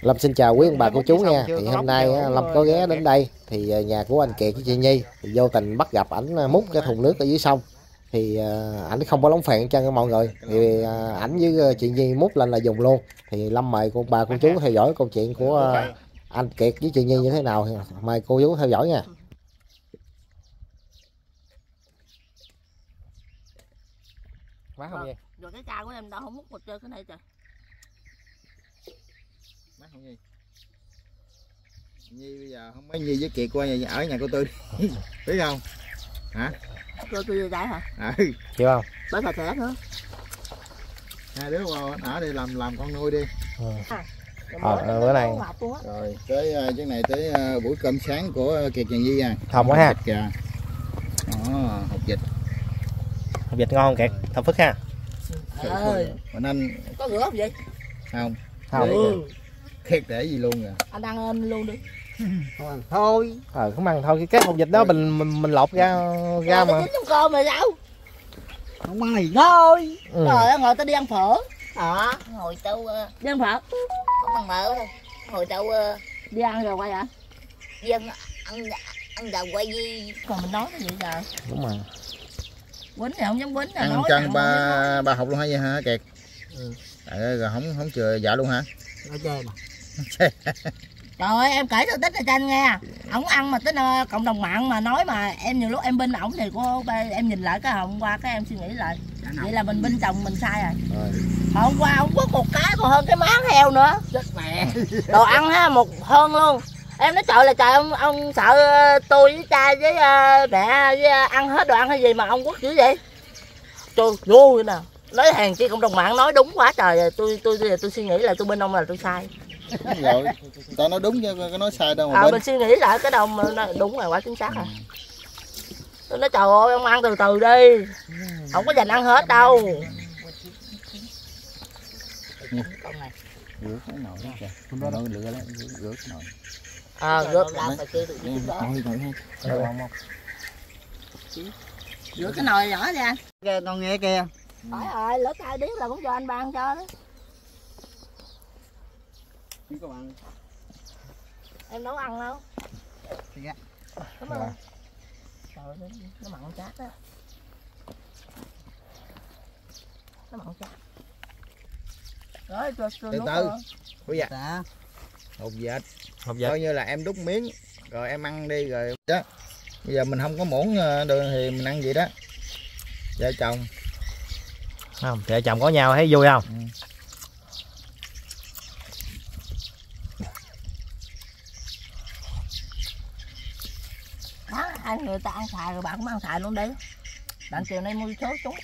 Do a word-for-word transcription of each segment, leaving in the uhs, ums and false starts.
Lâm xin chào quý ông bà cô chú nha. Thì hôm nay Lâm có ghé đến đây thì nhà của anh Kiệt với chị Nhi, thì vô tình bắt gặp ảnh múc cái thùng nước ở dưới sông, thì ảnh không có lóng phèn chân mọi người, thì ảnh với chị Nhi múc lên là dùng luôn. Thì Lâm mời cô bà cô chú theo dõi câu chuyện của anh Kiệt với chị Nhi như thế nào, mời cô chú theo dõi nha. Má không vậy? Rồi cái chai của em đâu không múc một chơi cái này trời. Má không gì? Nhi bây giờ không mấy Nhi với Kiệt qua nhà ở nhà cô Tư đi. Biết không? Hả? Cô Tư vô đây hả? Ừ. Chịu không? Bớt thà thẻ nữa. Hai đứa qua ở đi làm làm con nuôi đi. Ừ. À, ờ bữa này. Rồi tới cái này tới buổi cơm sáng của Kiệt và Nhi à. Không quá ha. Kìa. Đó, hột vịt. Hột vịt ngon không Kiệt? Thơm phức ha. Trời ơi. Mình anh có rửa không vậy? Không. Không. Ừ. Thiệt để gì luôn rồi. Anh ăn ôm luôn đi. Không ăn thôi. Ờ không ăn thôi, cái hột vịt đó mình mình mình lột ra ra mà. Chín trong cơm rồi sao? Không ăn thì thôi. Ừ. Rồi ngồi tao đi ăn phở. Ờ, ngồi tao đi ăn phở. Không ăn mỡ thôi. Ngồi tao đi ăn rồi quay hả? Đi ăn ăn ăn rồi quay đi. Còn mình nói cái gì giờ? Đúng rồi. Quýnh thì không dám quýnh là nói. Ăn ba ba học luôn hả vậy hả Kiệt? Ừ. À, rồi không không chừa vợ luôn hả? Nói chơi mà. Trời ơi, em kể sự tích cho anh nghe. Ổng ăn mà tới cộng đồng mạng mà nói mà em nhiều lúc em binh ổng thì cô em nhìn lại cái hôm qua cái em suy nghĩ lại. Vậy là mình binh chồng mình sai rồi. Rồi. Mà hôm qua ổng có một cái còn hơn cái máng heo nữa. Chết mẹ. Đồ ăn ha một hơn luôn. Em nói trời là trời ông ông sợ tôi với cha với uh, mẹ với uh, ăn hết đồ ăn hay gì mà ông quất dữ vậy? Trời ngu nè. Nói hàng chi cộng đồng mạng nói đúng quá trời. Tôi tôi tôi, tôi suy nghĩ là tôi bên ông là tôi sai. Rồi, tao nói đúng chứ có nói sai đâu mà. À, bên. Mình suy nghĩ lại cái đồng đúng rồi, quá chính xác rồi. Ừ. Tôi nói trời ơi ông ăn từ từ đi. Không có dành ăn hết đâu. Ừ. Rửa cái nồi đó kìa. Nó rửa rửa rửa cái nồi. À, rửa làm mà chưa được gì đó. Rửa cái nồi nhỏ ra. Kìa con nghe kìa. Phải rồi, lỡ tay biết là cũng cho anh ba ăn cho đó. Các bạn. Em nấu ăn đâu? Thì ra. Cảm ơn. Trời ơi, nó mặn chát đó. Nó mặn chát. Rồi, cho cho nước. Từ từ. Dạ. Hột vịt. Hột vịt. Coi như là em đút miếng rồi em ăn đi rồi đó. Bây giờ mình không có muỗng đường thì mình ăn vậy đó. Vợ chồng. Không, vợ chồng có nhau thấy vui không? Ừ. Hai người ta ăn xài rồi bạn cũng ăn xài luôn đi. Bạn chiều nay mua số xuống.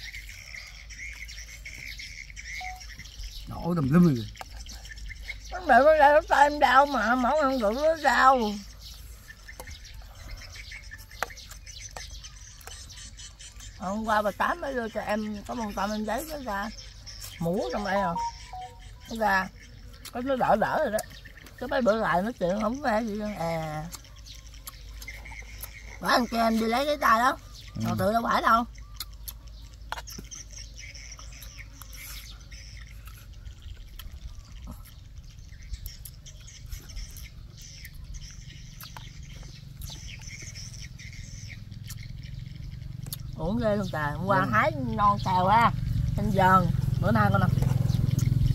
Nổi đầm lum rồi. Con đợi con đợi tay em đau mà mẫu ăn rượu nó đau. Hôm qua bà Tám mới đưa cho em có một tầm em giấy nó ra mũ trong đây rồi. Nó ra có nó đỡ đỡ rồi đó. Cái mấy bữa lại nói chuyện không có gì đâu. À. Phải anh kia anh đi lấy cái tay đó. Còn ừ. Tự đâu phải đâu. Uống ghê luôn trời. Hôm qua ừ. Hái non xèo ha. Anh dần. Bữa nay con nè.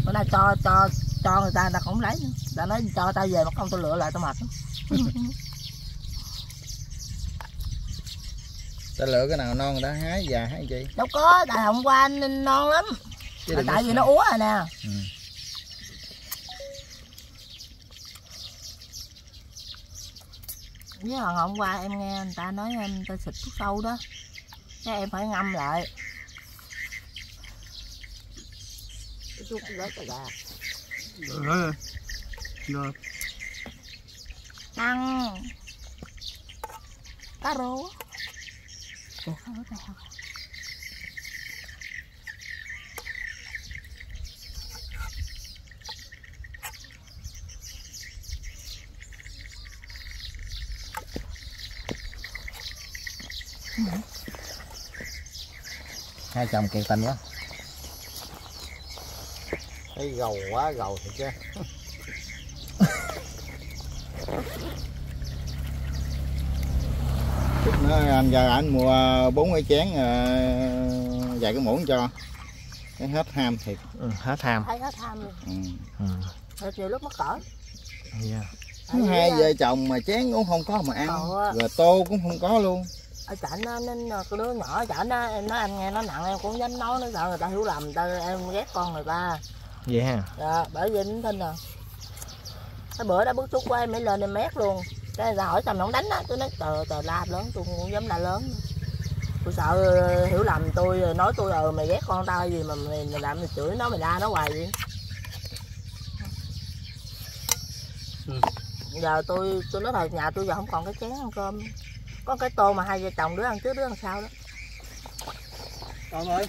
Bữa nay cho cho cho người ta người ta cũng lấy. Ta nói cho tao về mà không tao lựa lại tao mệt. Ta lựa cái nào non người ta hái già hái chi? Đâu có, tại hôm qua anh non lắm. Chứ tại vì sao? Nó úa rồi nè. Ừ. Với hồi hôm qua em nghe người ta nói em ta xịt thuốc sâu đó. Cái em phải ngâm lại. Thuốc rớt rồi bà. Rồi. Rồi. Ăn. Cá rô. Không có không? Hai chồng kiệt tình quá. Thấy gầu quá gầu thiệt chứ. Anh giờ anh mua bốn cái chén vài cái muỗng cho cái hết ham thiệt. Ừ, hết ham. Thấy hết ham luôn. Ừ. Ừ. Rồi chiều lúc mất cỡ. Yeah. Thứ hai vợ chồng mà chén cũng không có mà ăn, ừ. Rồi tô cũng không có luôn. Ở chảnh nó nên cái đứa nhỏ chảnh nó em nói anh nghe nó nặng em cũng dám nói, nó sợ người ta hiểu lầm, người ta em ghét con người ta. Vậy yeah. Dạ, bởi vì nó tin à. Cái bữa đó bức xúc của em mới lên em mét luôn. Cái ra hỏi tầm nó đánh á, tôi nói tờ tờ la lớn, tôi cũng dám la lớn. Tôi sợ hiểu lầm tôi, nói tôi ờ mày ghét con tao gì mà mày, mày làm mày chửi nó, mày la nó hoài vậy. Ừ. Giờ tôi tôi nói thật, nhà tôi giờ không còn cái chén ăn cơm, có cái tô mà hai vợ chồng đứa ăn trước đứa ăn sau đó. Con ơi,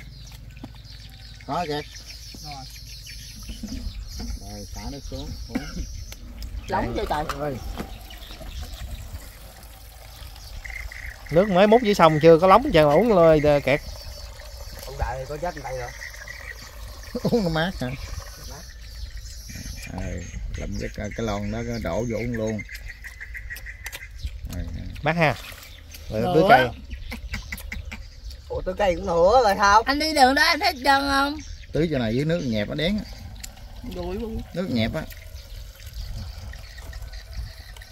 có kìa. Rồi. Rồi xả nó xuống. Lóng vậy trời. Ơi. Nước mới múc dưới sông chưa có lóng chưa mà uống rồi Kiệt. Ông đại có chết đây rồi. Uống nó mát hả? Mát. À, làm cái cái lon đó đổ vô uống luôn. À, mát ha. Rồi tưới cây. Ủa tưới cây cũng nữa rồi sao? Anh đi đường đó anh thấy chân không? Tưới chỗ này dưới nước nhẹp nó đén. Đuổi luôn. Nước nhẹp á.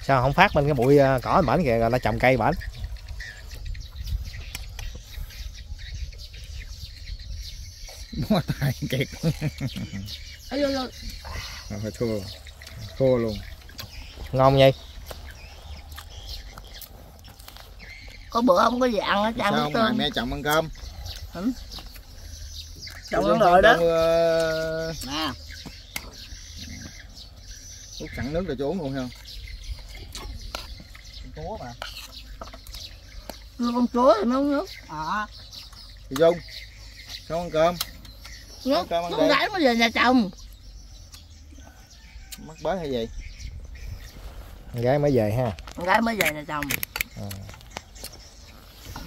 Sao không phát lên cái bụi cỏ bển kìa rồi lại trồng cây bển. Bó tay Kiệt. Ây ơi ơi. Rồi thua. Thua luôn. Ngon vậy. Có bữa không có gì ăn hết trơn. Sao mà mẹ chồng ăn cơm? Hử? Chồng ăn rồi đó. Nè. Uống cạn nước rồi cho uống luôn không? Con chúa mà. Đưa con chúa thì nấu nước. À. Thì Dung. Không ăn cơm. Nước, cơm ăn con gái mới về nhà chồng. Mắc bới hay gì? Con gái mới về ha. Con gái mới về nhà chồng. À.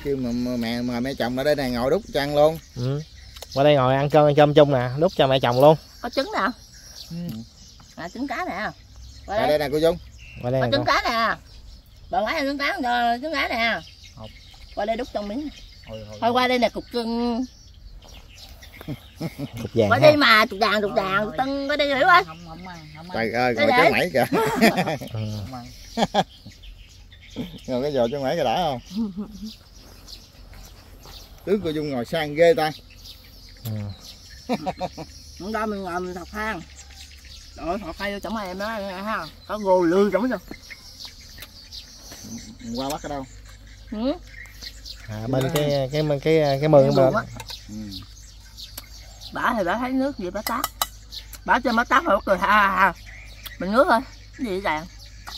Kêu mà mẹ mà mẹ chồng ở đây này ngồi đút cho ăn luôn. Ừ. Qua đây ngồi ăn cơm ăn cơm chung nè, đút cho mẹ chồng luôn. Có trứng nè. Ừ. À, trứng cá nè. Qua đây. Đây nè cô Dung. Qua đây. Có trứng cá nè. Bà gái ăn trứng cá rồi, trứng cá nè. Qua đây đút trong miếng. Thôi, thôi, thôi qua đây nè cục cưng. Có đi mà trục đàn trục đàn tưng có đi hiểu không? Không không ăn, không ăn. Trời ơi, ngồi cái mẩy kìa. Ngồi cái giò cho mẩy kìa đã không? Tướng cô Dung ngồi sang ghê ta. Chúng ta mình ngồi mình thọc hang. Rồi thọc cây vô chổng em đó ha. Có gồ lương chổng vô. Qua bắt ở đâu? Ừ. À bên cái cái cái cái, cái mương mà. Ừ. Bả thì bả thấy nước gì bả tát, bả cho bả tát rồi bả cười ha ha ha, mình nước thôi, cái gì vậy?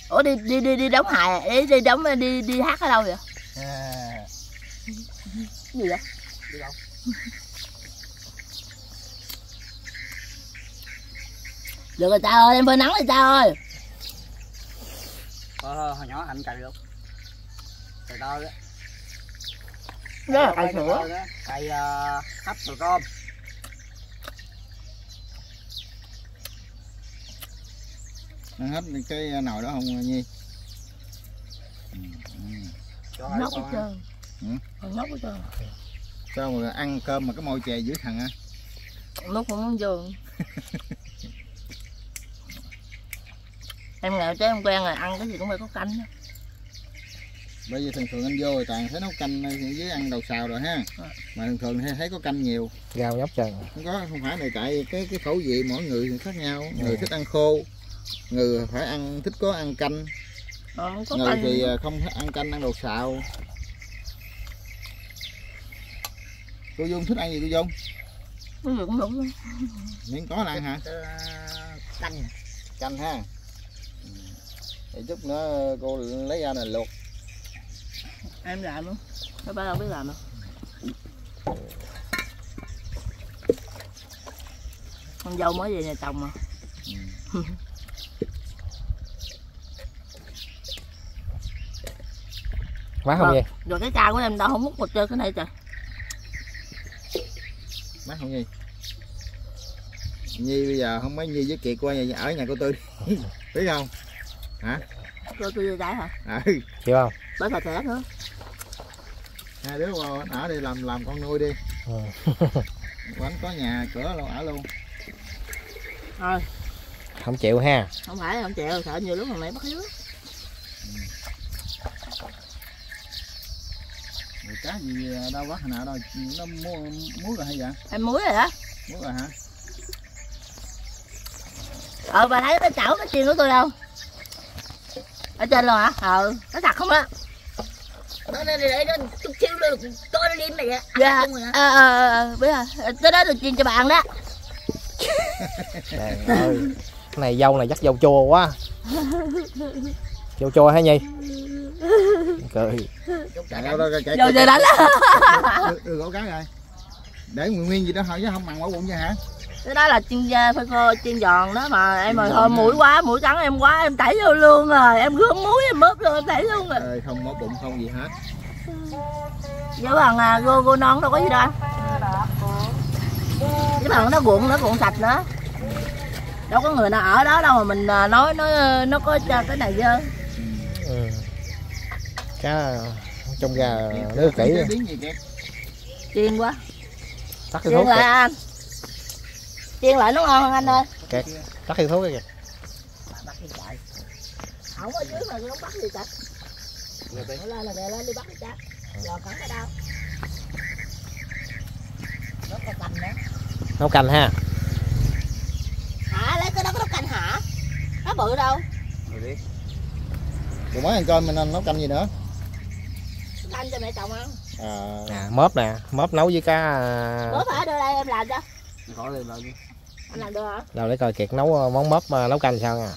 Ủa đi đi đi đi đóng hài, đi đi đóng đi đi hát ở đâu vậy? À. Gì vậy? Đi đâu? Được rồi cha ơi, em phơi nắng đi cha ơi. Ờ, hồi nhỏ anh cày được, cày tơ đó. Đó là cày sữa, cày hấp đồ tôm. Ăn hết cái nồi đó không Nhi? Nóc hết trơn. Nóc hết trơn. Sao mà ăn cơm mà cái môi chè dưới thằng á? Lúc cũng muốn giường. Em nghèo chứ em quen rồi, ăn cái gì cũng phải có canh đó. Bây giờ thường thường anh vô rồi toàn thấy nấu canh với ăn đầu xào rồi ha. À. Mà thường thường thấy có canh nhiều. Rau nhóc trời. Không có, không phải này tại cái cái khẩu vị mỗi người khác nhau, à. Người thích ăn khô. Người phải ăn thích có ăn canh, ờ, có người canh thì không thích ăn canh ăn đồ xào. Cô Dung thích ăn gì cô Dung? Cái gì cũng đủ luôn. Miễn có ăn hả? Canh, canh ha. Để chút nữa cô lấy ra này luộc. Em làm luôn. Các bạn đâu biết làm đâu. Con dâu mới về nhà chồng mà. Ừ. Mát không vậy? Rồi cái chai của em đâu không múc một chơi cái này trời. Mát không Nhi? Nhi bây giờ không mấy Nhi với Kiệt qua nhà, ở nhà cô Tư biết không? Hả? Cô Tư với gái hả? Ừ. Chịu không? Bởi thật thẻ nữa. hai đứa qua ở đi làm làm con nuôi đi. Ừ. Quánh có nhà cửa luôn, ở luôn. Thôi. Không chịu ha. Không phải không chịu, sợ nhiều lúc mà mày bắt hiếu. Rồi cá gì đâu bắt hồi nào đâu, nó muối rồi hay vậy? Em muối rồi hả? Muối rồi hả? Ờ bà thấy cái chảo nó chiên của tôi đâu? Ở trên luôn hả? Ờ, nó sạch không á? Nó để nó chút xíu nó coi nó liêm mày vậy. Dạ. Ờ ờ ờ biết rồi. Cái đó tôi chiên cho bạn đó. Trời ơi. Cái này dâu này dắt dâu chua quá. Dâu chua hả Nhi? Cười. Dâu chua đánh. Được gỗ cá rồi. Để nguyên gì đó thôi chứ không mặn quả bụng nha hả? Cái đó là chiên phơi khô, chiên giòn đó mà em ơi, thôi mũi quá, mũi cắn em quá, em tẩy vô luôn rồi, em gom muối em mớp luôn, em tẩy luôn rồi. Ê, không mớp bụng không gì hết. Với bằng à, gô gô non đâu có gì đâu anh. Với bằng nó ruộng nó ruộng sạch nữa. Đâu có người nào ở đó đâu mà mình nói nó nó có cái này dơ. Ừ. Cá trong gà nó kỹ. Chiên quá. Tắt cái thuốc. Chiên lại nó ngon hơn anh ơi. Kẹt, tắt cái thuốc kìa. Bắt đi chạy. Không ở dưới mà nó bắt gì chạy. Nó lên là bè lên đi bắt đi chạy. Lò cắn ở đâu? Nó có cành nữa. Nó cành ha. Hả, lấy cái đó có cành hả? Nó bự đâu? Rồi biết. Rồi mới ăn cơm mình ăn nấu canh gì nữa? Canh cho mẹ chồng ăn. À, à mớp nè, mớp nấu với cá. Mớp hả, đưa đây em làm cho. Khỏi lên làm đi. Anh làm được hả? Đâu để coi Kiệt nấu món mớp nấu canh sao nha.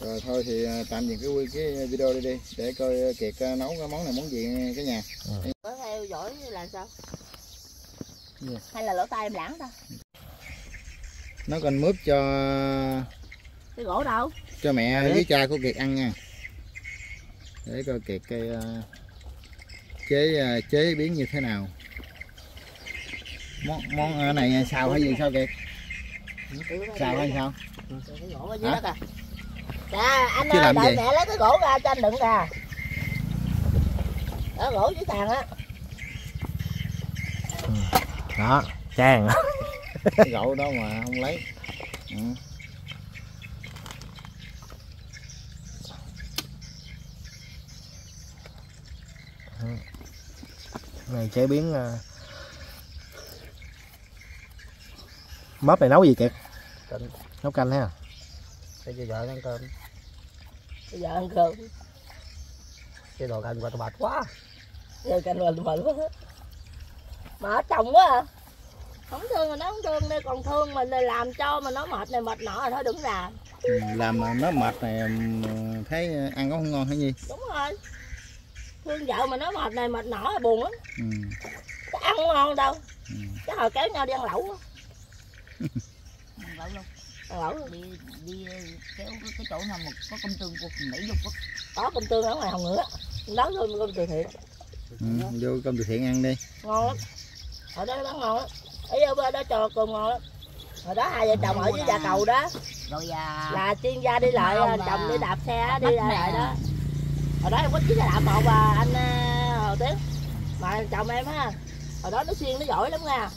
Rồi thôi thì tạm dừng cái cái video đi đi để coi Kiệt nấu cái món này món gì cái nhà. Ừ. Có theo dõi làm sao? Yeah. Hay là lỗ tai em lãng ta? Nấu canh mớp cho cái gỗ đâu? Cho mẹ để với cha của Kiệt ăn nha. Để coi Kiệt cái chế chế biến như thế nào. Món món này xào hay gì sao Kiệt? Xào hay sao? Hả? Dạ, anh ơi, đợi mẹ lấy cái gỗ ra cho anh đựng nè. Đó, gỗ dưới sàn á. Đó, trang. Cái gỗ đó mà không lấy. Ừ. Này chế biến mớp này nấu gì Kiệt? Canh. Nấu canh ha. Để cho vợ ăn cơm. Cho vợ ăn cơm. Cái đồ canh qua tôi mệt quá. Giờ canh qua tôi mệt quá. Mệt chồng quá à. Không thương thì nó không thương đi, còn thương mình là làm cho mà nó mệt này mệt nọ rồi thôi đừng làm. Làm mà nó mệt này thấy ăn cũng không ngon hay gì? Đúng rồi. Thương vợ mà nó mệt này mệt nọ là buồn lắm. Ừ. Cái ăn không ngon đâu. Ừ. Cái hồi kéo nhau đi ăn lẩu. Ăn lẩu luôn. Ăn lẩu luôn. Đi, đi kéo cái chỗ nào mà có công tương của Mỹ Dục đó. Có công tương ở ngoài Hồng Ngựa. Đó thôi công từ thiện. Ừ, vô công từ thiện ăn đi. Ngon lắm. Ở đó bán ngon lắm. Ở bên đó cho cơm ngon lắm. Hồi đó hai vợ chồng ở dưới Gia Cầu đó. Rồi à, là chuyên gia đi lại, là chồng đi đạp xe đi lại đó. Hồi đó em có chiếc xe đạp một và anh Hồ Tiến. Mà chồng em á, hồi đó nó xuyên nó giỏi lắm nha.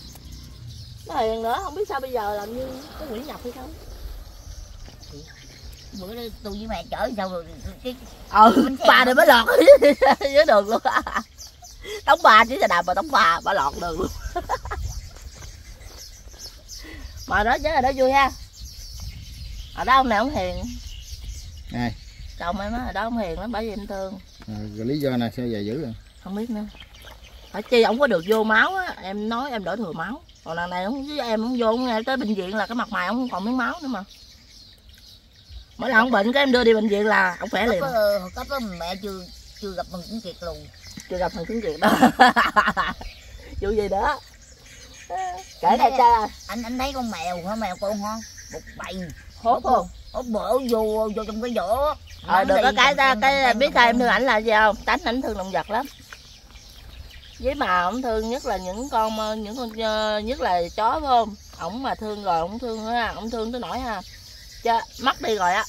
Nó hiền nữa, không biết sao bây giờ làm như có Nguyễn Nhật hay không. Bữa đó tôi với mẹ chở sao rồi cái... Ừ, bà này mới lọt dưới đường luôn á. Đóng bà chứ xe đạp mà đóng bà, bà lọt đường luôn. Mà đó chứ là đó vui ha. Ở đó ông này ông hiền. Này chồng em á, ở đó ông hiền lắm, bởi vì em thương. À, rồi lý do này sao về dữ rồi? Không biết nữa. Phải chi ổng có được vô máu á, em nói em đổi thừa máu. Còn lần này ổng với em ổng vô nghe tới bệnh viện là cái mặt mày ổng còn miếng máu nữa mà. Mỗi lần ổng bệnh cái em đưa đi bệnh viện là ổng khỏe liền. Hồi cấp đó mẹ chưa chưa gặp thằng Kiến Kiệt luôn. Chưa gặp thằng Kiến Kiệt đó. Vụ gì đó. Kể này cha. Anh anh thấy con mèo hả, mèo con không? Bụt bầy. Hốt không? Hốt bữa vô vô trong cái vỏ. Ờ được có cái ra cái biết sao em thương ảnh là gì không? Tánh ảnh thương động vật lắm. Với mà ổng thương nhất là những con những con nhất là chó phải không? Ổng mà thương rồi ổng thương ha, ổng thương tới nỗi ha. Chá, mất đi rồi á.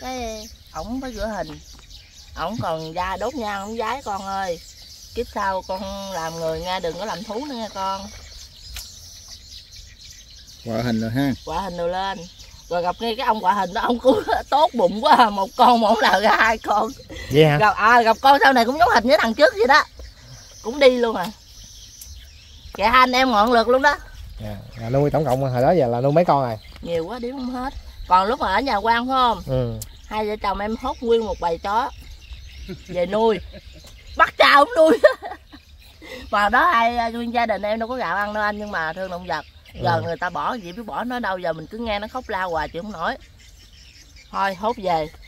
Cái ổng phải rửa hình. Ổng còn da đốt nhang ổng vái con ơi. kiếp sau con làm người nha, đừng có làm thú nữa nha con. Quả hình rồi ha, quả hình rồi lên rồi gặp ngay cái ông quả hình đó, ông cứ tốt bụng quá, một con một là ra hai con vậy hả? Gặp, à, gặp con sau này cũng giống hình với thằng trước vậy đó, cũng đi luôn à, kệ hai anh em ngọn lượt luôn đó. Yeah. À, nuôi tổng cộng hồi đó giờ là nuôi mấy con rồi? Nhiều quá đếm không hết. Còn lúc mà ở nhà quan phải không? Ừ. Hai vợ chồng em hốt nguyên một bầy chó về nuôi, bắt cha cũng nuôi. Mà đó ai nguyên gia đình em đâu có gạo ăn đâu anh, nhưng mà thương động vật. Giờ ừ. người ta bỏ gì biết bỏ nó đâu, giờ mình cứ nghe nó khóc la hoài chịu không nổi. Thôi hốt về.